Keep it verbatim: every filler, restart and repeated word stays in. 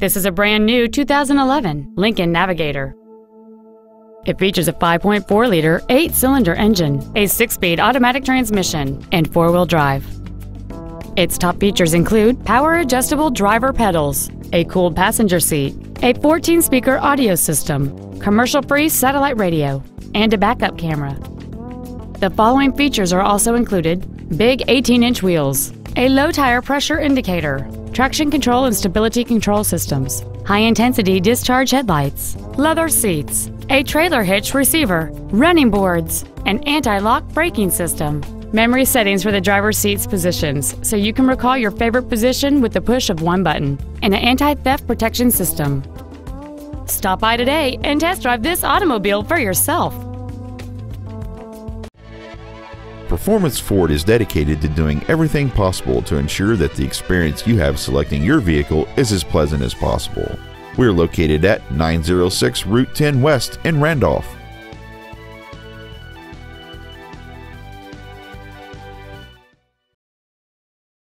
This is a brand new two thousand eleven Lincoln Navigator. It features a five point four liter eight-cylinder engine, a six-speed automatic transmission, and four-wheel drive. Its top features include power-adjustable driver pedals, a cooled passenger seat, a fourteen-speaker audio system, commercial-free satellite radio, and a backup camera. The following features are also included: big eighteen inch wheels, a low-tire pressure indicator, traction control and stability control systems, high-intensity discharge headlights, leather seats, a trailer hitch receiver, running boards, an anti-lock braking system, memory settings for the driver's seat's positions so you can recall your favorite position with the push of one button, and an anti-theft protection system. Stop by today and test drive this automobile for yourself. Performance Ford is dedicated to doing everything possible to ensure that the experience you have selecting your vehicle is as pleasant as possible. We are located at nine oh six Route ten West in Randolph.